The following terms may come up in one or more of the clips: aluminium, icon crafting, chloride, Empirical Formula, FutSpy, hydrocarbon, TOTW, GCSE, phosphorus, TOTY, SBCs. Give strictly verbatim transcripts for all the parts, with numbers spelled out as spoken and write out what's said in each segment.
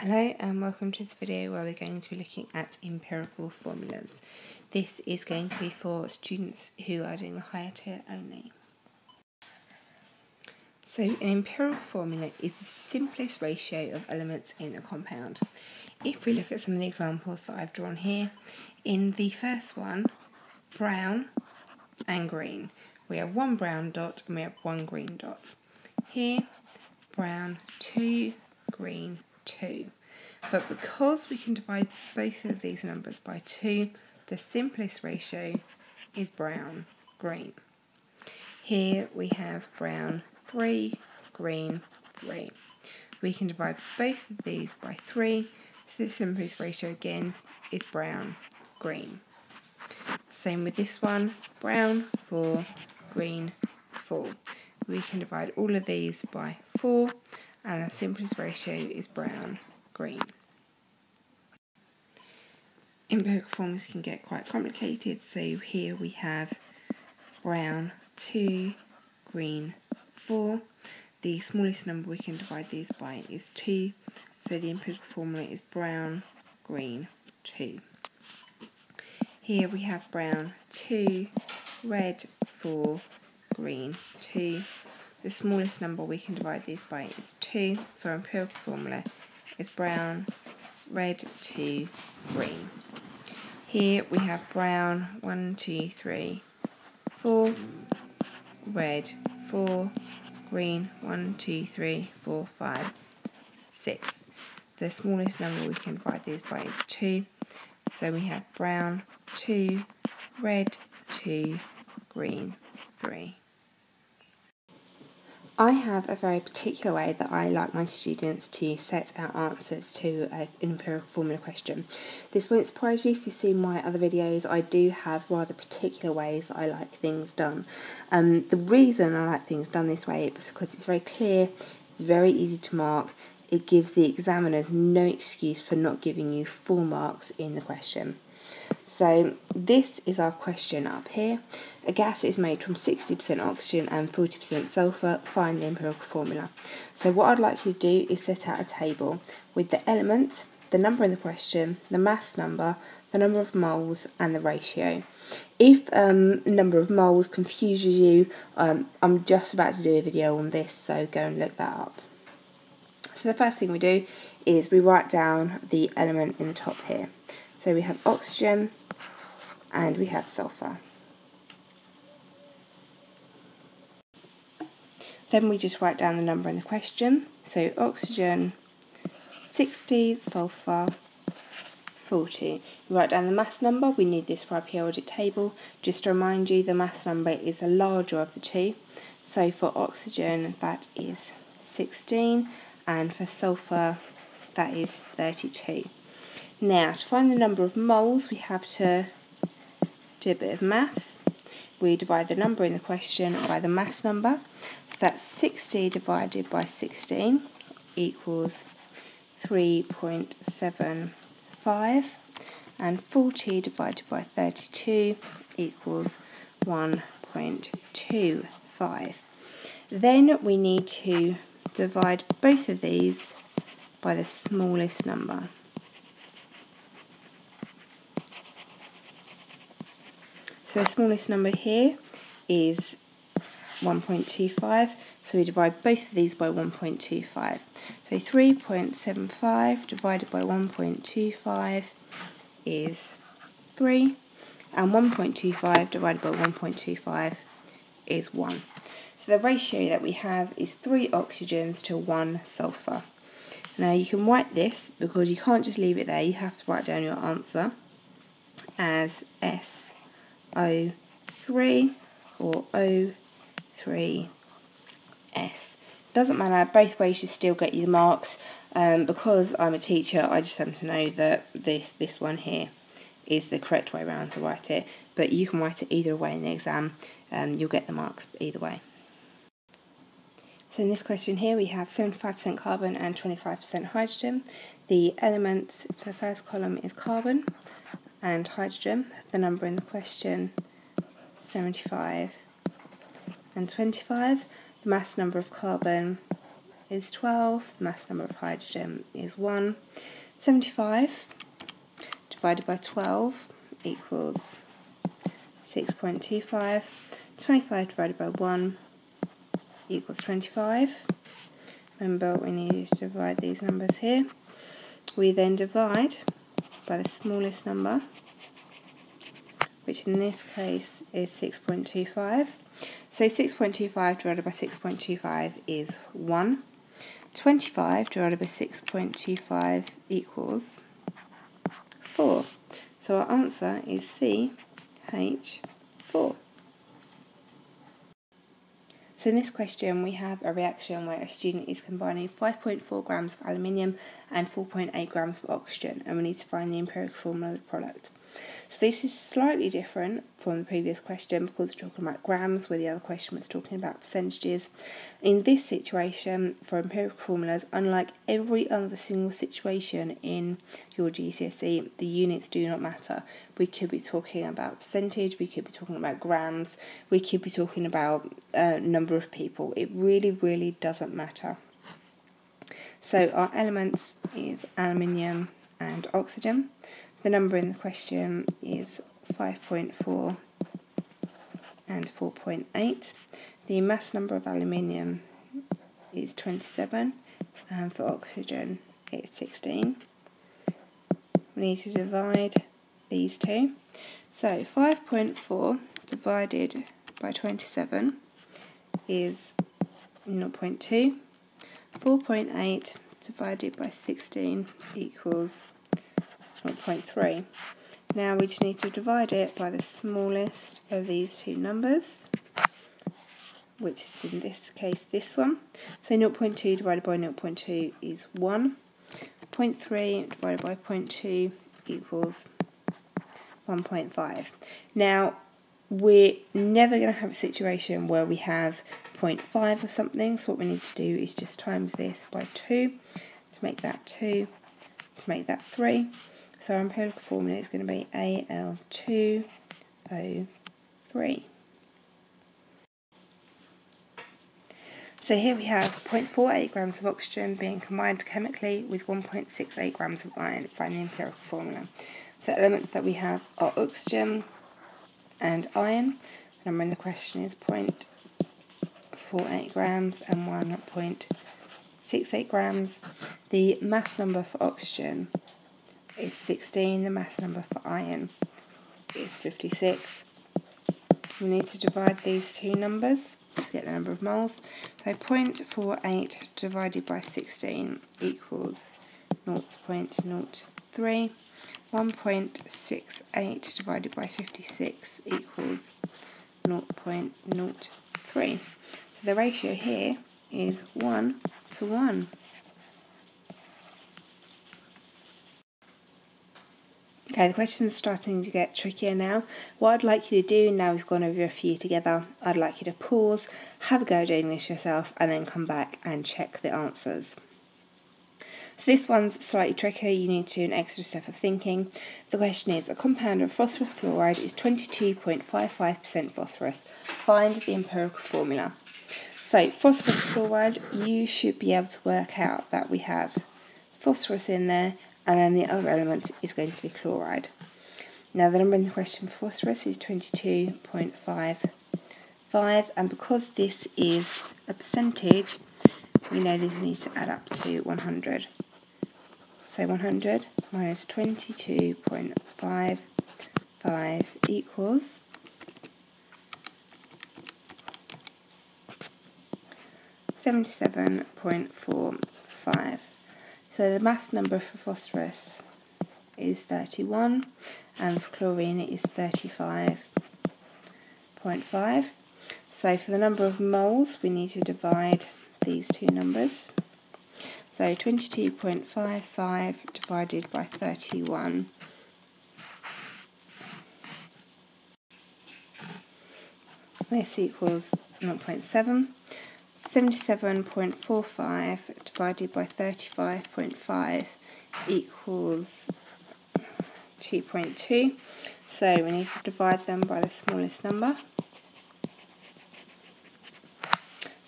Hello and welcome to this video where we're going to be looking at empirical formulas. This is going to be for students who are doing the higher tier only. So an empirical formula is the simplest ratio of elements in a compound. If we look at some of the examples that I've drawn here, in the first one, brown and green. We have one brown dot and we have one green dot. Here, brown, two, green, two. But because we can divide both of these numbers by two, the simplest ratio is brown, green. Here we have brown, three, green, three. We can divide both of these by three, so the simplest ratio again is brown, green. Same with this one, brown, four, green, four. We can divide all of these by four, and the simplest ratio is brown, green. Empirical formulas can get quite complicated, so here we have brown, two, green, four. The smallest number we can divide these by is two, so the empirical formula is brown, green, two. Here we have brown, two, red, four, green, two. The smallest number we can divide these by is two, so our empirical formula is brown, red, two, green. Here we have brown, one, two, three, four, red, four, green, one, two, three, four, five, six. The smallest number we can divide these by is two, so we have brown, two, red, two, green, three. I have a very particular way that I like my students to set out answers to an empirical formula question. This won't surprise you if you've seen my other videos. I do have rather particular ways that I like things done. Um, the reason I like things done this way is because it's very clear, it's very easy to mark, it gives the examiners no excuse for not giving you full marks in the question. So this is our question up here. A gas is made from sixty percent oxygen and forty percent sulfur. Find the empirical formula. So what I'd like you to do is set out a table with the element, the number in the question, the mass number, the number of moles and the ratio. If um, number of moles confuses you, um, I'm just about to do a video on this, so go and look that up. So the first thing we do is we write down the element in the top here. So we have oxygen, and we have sulfur. Then we just write down the number in the question. So oxygen sixty, sulfur forty. We write down the mass number. We need this for our periodic table. Just to remind you, the mass number is the larger of the two. So for oxygen that is sixteen, and for sulfur that is thirty-two. Now to find the number of moles we have to do a bit of maths. We divide the number in the question by the mass number, so that's sixty divided by sixteen equals three point seven five, and forty divided by thirty-two equals one point two five. Then we need to divide both of these by the smallest number. So the smallest number here is one point two five, so we divide both of these by one point two five. So three point seven five divided by one point two five is three, and one point two five divided by one point two five is one. So the ratio that we have is three oxygens to one sulfur. Now you can write this, because you can't just leave it there, you have to write down your answer as S O three or O three S. Doesn't matter, both ways should still get you the marks. Um, because I'm a teacher, I just happen to know that this, this one here is the correct way around to write it. But you can write it either way in the exam, um, you'll get the marks either way. So in this question here we have seventy-five percent carbon and twenty-five percent hydrogen. The elements for the first column is carbon and hydrogen, the number in the question seventy-five and twenty-five, the mass number of carbon is twelve, the mass number of hydrogen is one. seventy-five divided by twelve equals six point two five. twenty-five divided by one equals twenty-five. Remember, we need to divide these numbers here. We then divide by the smallest number, which in this case is six point two five. So six point two five divided by six point two five is one. twenty-five divided by six point two five equals four. So our answer is C, H, four. So in this question we have a reaction where a student is combining five point four grams of aluminium and four point eight grams of oxygen, and we need to find the empirical formula of the product. So this is slightly different from the previous question because we're talking about grams, where the other question was talking about percentages. In this situation, for empirical formulas, unlike every other single situation in your G C S E, the units do not matter. We could be talking about percentage, we could be talking about grams, we could be talking about uh, number of people. It really, really doesn't matter. So our elements is aluminium and oxygen. The number in the question is five point four and four point eight. The mass number of aluminium is twenty-seven, and for oxygen it's sixteen. We need to divide these two. So five point four divided by twenty-seven is zero point two. four point eight divided by sixteen equals zero point three. Now we just need to divide it by the smallest of these two numbers, which is in this case this one. So zero point two divided by zero point two is one. zero point three divided by zero point two equals one point five. Now we're never going to have a situation where we have zero point five or something, so what we need to do is just times this by two to make that two, to make that three. So our empirical formula is going to be A L two O three. So here we have zero point four eight grams of oxygen being combined chemically with one point six eight grams of iron. Find the empirical formula. So elements that we have are oxygen and iron. The number in the question is zero point four eight grams and one point six eight grams. The mass number for oxygen is sixteen, the mass number for iron is fifty-six. We need to divide these two numbers to get the number of moles. So zero point four eight divided by sixteen equals zero point zero three. one point six eight divided by fifty-six equals zero point zero three. So the ratio here is one to one. Okay, the question's starting to get trickier now. What I'd like you to do, now we've gone over a few together, I'd like you to pause, have a go doing this yourself, and then come back and check the answers. So this one's slightly trickier, you need to do an extra step of thinking. The question is, a compound of phosphorus chloride is twenty-two point five five percent phosphorus. Find the empirical formula. So phosphorus chloride, you should be able to work out that we have phosphorus in there, and then the other element is going to be chloride. Now the number in the question for phosphorus is twenty-two point five five, and because this is a percentage, we know this needs to add up to one hundred. So one hundred minus twenty-two point five five equals seventy-seven point four five. So the mass number for phosphorus is thirty-one, and for chlorine it is thirty-five point five. So for the number of moles, we need to divide these two numbers. So twenty-two point five five divided by thirty-one . This equals zero point seven. seventy-seven point four five divided by thirty-five point five equals two point two. So we need to divide them by the smallest number.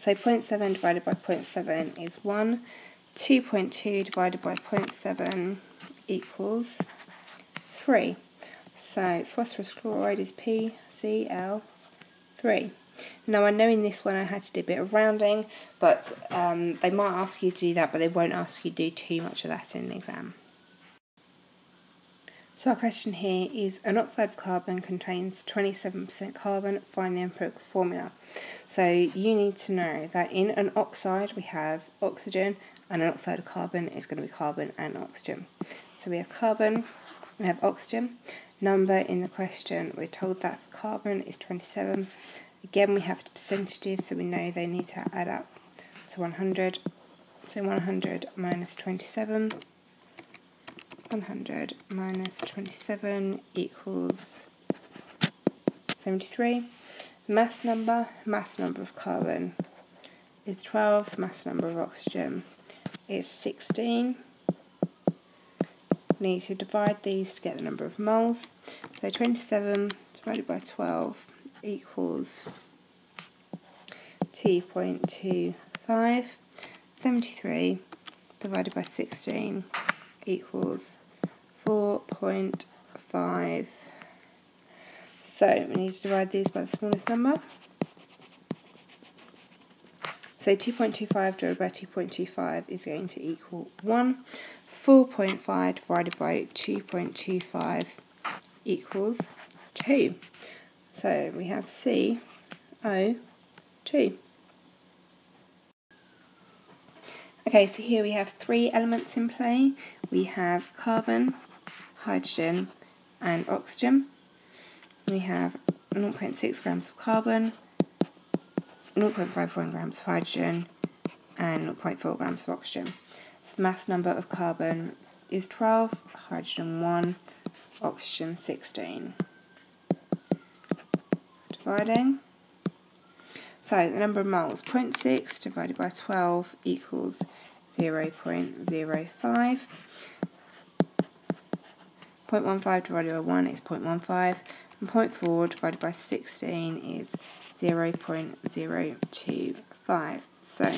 So zero point seven divided by zero point seven is one. two point two divided by zero point seven equals three. So phosphorus chloride is P C l three. Now I know in this one I had to do a bit of rounding, but um, they might ask you to do that, but they won't ask you to do too much of that in the exam. So our question here is, an oxide of carbon contains twenty-seven percent carbon, find the empirical formula. So you need to know that in an oxide we have oxygen, and an oxide of carbon is going to be carbon and oxygen. So we have carbon, we have oxygen. Number in the question, we're told that for carbon is twenty-seven. Again, we have percentages, so we know they need to add up to one hundred. So one hundred minus twenty-seven. one hundred minus twenty-seven equals seventy-three. Mass number, mass number of carbon is twelve, mass number of oxygen is sixteen. We need to divide these to get the number of moles. So twenty-seven divided by twelve equals two point two five. seventy-three divided by sixteen equals four point five. So we need to divide these by the smallest number. So two point two five divided by two point two five is going to equal one. four point five divided by two point two five equals two. So we have C O two. Okay, so here we have three elements in play. We have carbon, hydrogen and oxygen. We have zero point six grams of carbon, zero point five one grams of hydrogen and zero point four grams of oxygen. So the mass number of carbon is twelve, hydrogen one, oxygen sixteen. Dividing. So the number of moles, zero point six divided by twelve equals zero point zero five. zero point one five divided by one is zero point one five. And zero point four divided by sixteen is zero point zero two five. So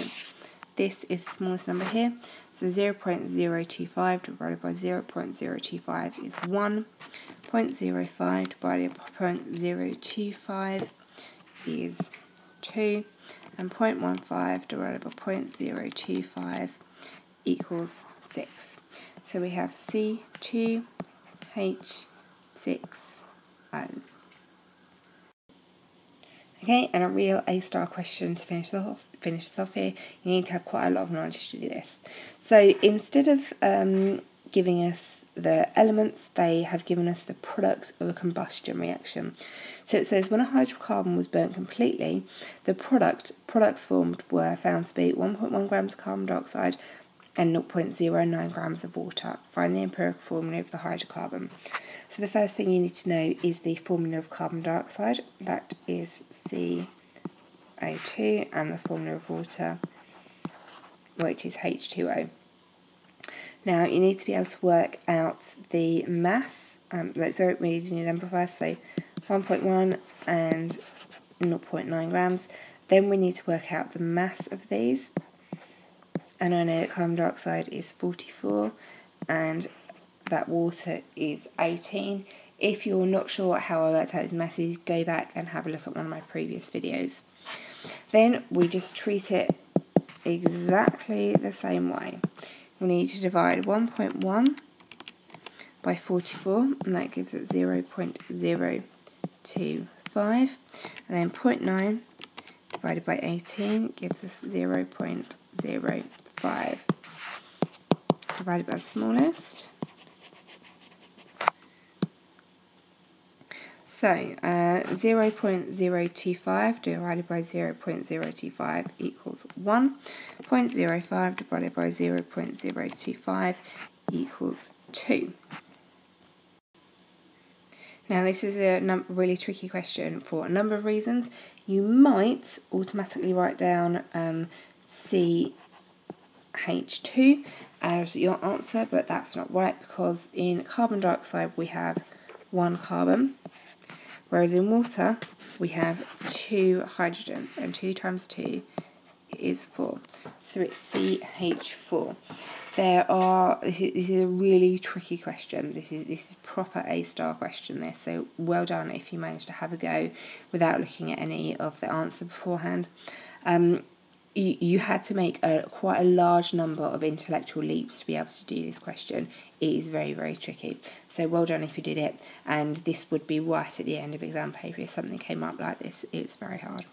this is the smallest number here. So zero point zero two five divided by zero point zero two five is one. zero point zero five divided by zero point zero two five is two, and zero point one five divided by zero point zero two five equals six. So we have C two H six O. Okay, and a real A-star question to finish this off, finish this off here. You need to have quite a lot of knowledge to do this. So instead of um, giving us the elements, they have given us the products of a combustion reaction. So it says, when a hydrocarbon was burnt completely, the product products formed were found to be one point one grams of carbon dioxide and zero point zero nine grams of water. Find the empirical formula of the hydrocarbon. So the first thing you need to know is the formula of carbon dioxide. That is C O two, and the formula of water, which is H two O. Now you need to be able to work out the mass, um, so we need an amplifier, so one point one and zero point nine grams. Then we need to work out the mass of these, and I know that carbon dioxide is forty-four and that water is eighteen. If you're not sure how I worked out these masses, go back and have a look at one of my previous videos. Then we just treat it exactly the same way. We need to divide one point one by forty-four, and that gives it zero point zero two five, and then zero point nine divided by eighteen gives us zero point zero five, divided by the smallest. So uh, zero point zero two five divided by zero point zero two five equals one. zero point zero five divided by zero point zero two five equals two. Now this is a num really tricky question for a number of reasons. You might automatically write down um, C H two as your answer, but that's not right, because in carbon dioxide we have one carbon, whereas in water we have two hydrogens, and two times two is four. So it's C H four. There are, this is, this is a really tricky question. This is this is proper A star question there, so well done if you managed to have a go without looking at any of the answer beforehand. Um, you, you had to make a, quite a large number of intellectual leaps to be able to do this question. It is very, very tricky. So well done if you did it, and this would be right at the end of exam paper if something came up like this. It's very hard.